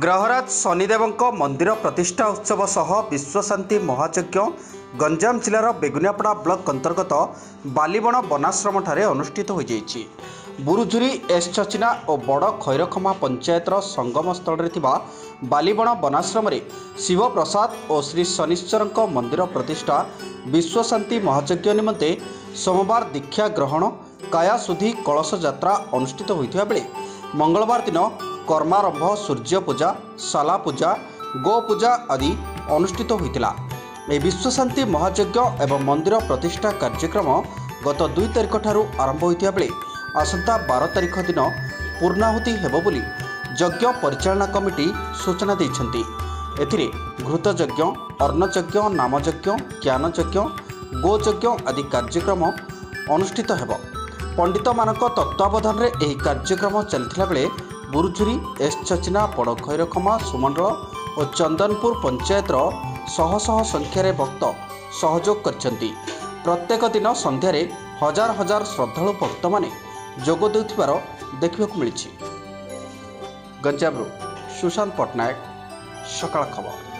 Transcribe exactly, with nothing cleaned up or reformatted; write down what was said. ग्रहराज शनिदेव मंदिर प्रतिष्ठा उत्सव सह विश्वशांति महायज्ञ गंजाम जिलार बेगुनियापाडा ब्लॉक अंतर्गत बालीबण बनाश्रमठे अनुष्ठित हो जाएगी। बुरुझूरी एस चचिना और बड़ खैरखमा पंचायतर संगम स्थल बालीबण बनाश्रम शिवप्रसाद और श्री शनीश्वर मंदिर प्रतिष्ठा विश्वशांति महायज्ञ निमंते सोमवार दीक्षा ग्रहण कायाशुद्धि कलश यात्रा अनुष्ठित होता बेले मंगलवार दिन कर्मारंभ सूर्य पूजा शाला पूजा गो पूजा आदि अनुष्ठित होता। विश्वशांति महायज्ञ एवं मंदिर प्रतिष्ठा कार्यक्रम गत दुई तारिख ठारू आरंभ होता बेले आसंता बार तारिख दिन पूर्णाहुति हेबो बोली यज्ञ परिचालना कमिटी सूचना देइछन्ति। एथिरे घृतयज्ञ अर्णयज्ञ नामयज्ञ ज्ञानयज्ञ गोयज्ञ आदि कार्यक्रम अनुष्ठित हेबो। पंडित मानक तत्वावधान रे एही कार्यक्रम चलथिला बेले बुरुझूरी एस चचिना बड़ खैरखमा सुमंडल और चंदनपुर पंचायतर शह शह संख्यार भक्त सहयोग करछन्ति। प्रत्येक दिन संध्यार हजार हजार श्रद्धालु भक्त माने जोग देउथिबार देखिबाकु मिलिछि। गंजामरु सुशांत पटनायक, सकाळ खबर।